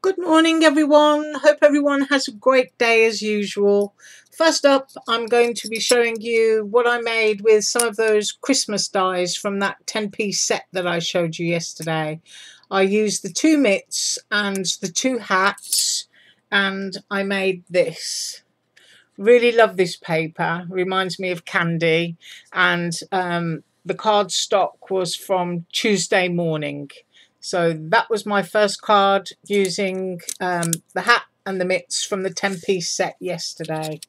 Good morning everyone, hope everyone has a great day as usual. First up I'm going to be showing you what I made with some of those Christmas dies from that 10-piece set that I showed you yesterday. I used the two mitts and the two hats and I made this. Really love this paper, reminds me of candy, and the card stock was from Tuesday Morning. So that was my first card using the hat and the mitts from the 10-piece set yesterday.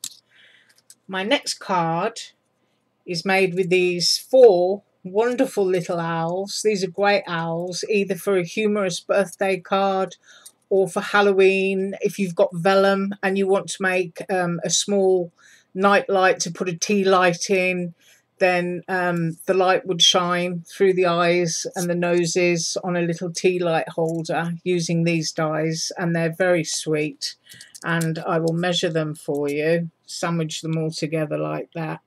My next card is made with these four wonderful little owls. These are great owls, either for a humorous birthday card or for Halloween. If you've got vellum and you want to make a small night light to put a tea light in, then the light would shine through the eyes and the noses on a little tea light holder using these dies, and they're very sweet. And I will measure them for you, sandwich them all together like that.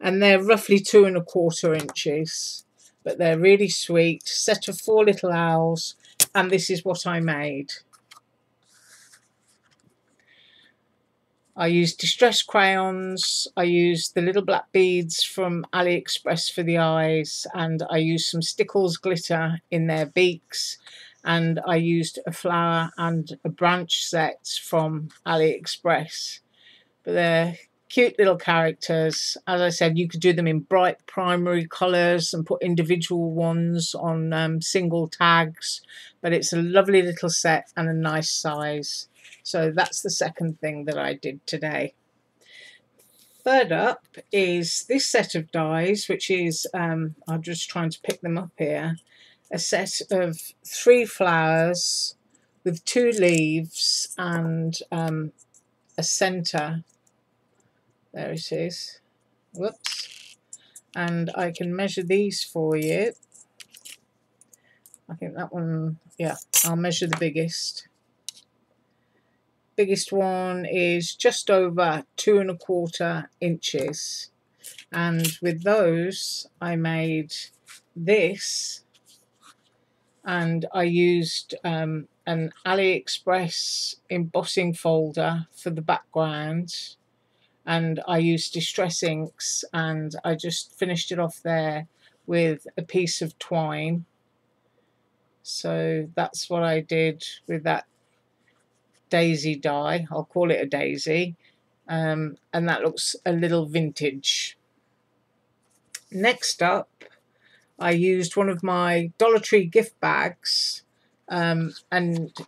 And they're roughly 2¼ inches, but they're really sweet. Set of four little owls, and this is what I made. I used Distress Crayons, I used the little black beads from AliExpress for the eyes, and I used some Stickles glitter in their beaks, and I used a flower and a branch set from AliExpress. But they're cute little characters. As I said, you could do them in bright primary colours and put individual ones on single tags, but it's a lovely little set and a nice size. So that's the second thing that I did today. Third up is this set of dies, which is, I'm just trying to pick them up here, a set of three flowers with two leaves and a centre. There it is. Whoops. And I can measure these for you. I think that one, yeah, I'll measure the biggest. Biggest one is just over 2¼ inches, and with those I made this, and I used an AliExpress embossing folder for the background, and I used Distress inks, and I just finished it off there with a piece of twine. So that's what I did with that daisy die. I'll call it a daisy, and that looks a little vintage. Next up I used one of my Dollar Tree gift bags, and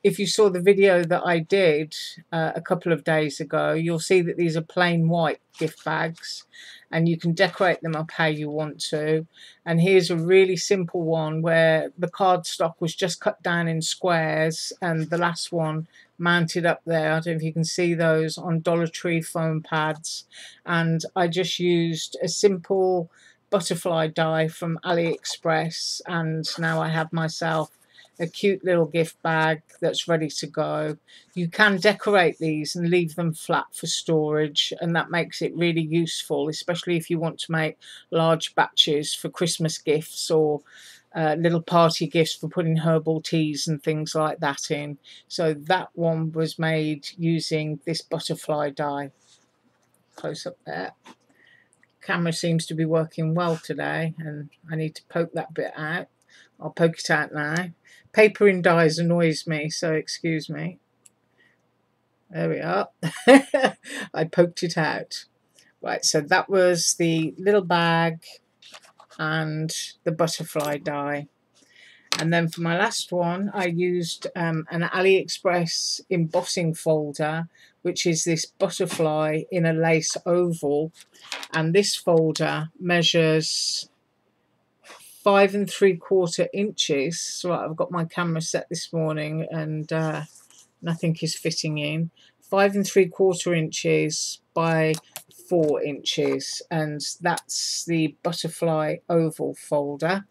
if you saw the video that I did a couple of days ago, you'll see that these are plain white gift bags and you can decorate them up how you want to. And here's a really simple one where the cardstock was just cut down in squares and the last one mounted up there. I don't know if you can see those on Dollar Tree foam pads, and I just used a simple butterfly die from AliExpress, and now I have myself a cute little gift bag that's ready to go. You can decorate these and leave them flat for storage, and that makes it really useful, especially if you want to make large batches for Christmas gifts or little party gifts for putting herbal teas and things like that in. So that one was made using this butterfly die. Close up there. Camera seems to be working well today, and I need to poke that bit out. I'll poke it out now. Paper in dies annoys me, so excuse me. There we are. I poked it out. Right, so that was the little bag and the butterfly die. And then for my last one I used an AliExpress embossing folder, which is this butterfly in a lace oval, and this folder measures 5¾ inches. So I've got my camera set this morning and nothing is fitting in. 5¾ inches by 4 inches, and that's the butterfly oval folder.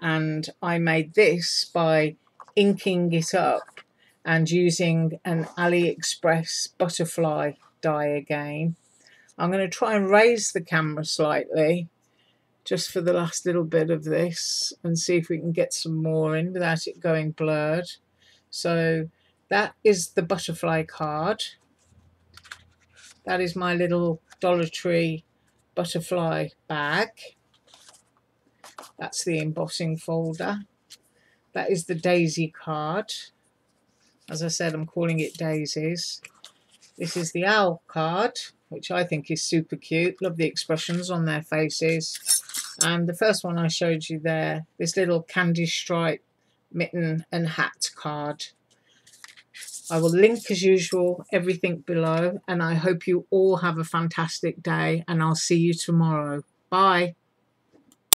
And I made this by inking it up and using an AliExpress butterfly die again. I'm going to try and raise the camera slightly just for the last little bit of this and see if we can get some more in without it going blurred. So That is the butterfly card. That is my little Dollar Tree butterfly bag. That's the embossing folder. That is the daisy card. As I said, I'm calling it daisies. This is the owl card, which I think is super cute. Love the expressions on their faces. And the first one I showed you there, this little candy stripe mitten and hat card. I will link, as usual, everything below, and I hope you all have a fantastic day, and I'll see you tomorrow. Bye.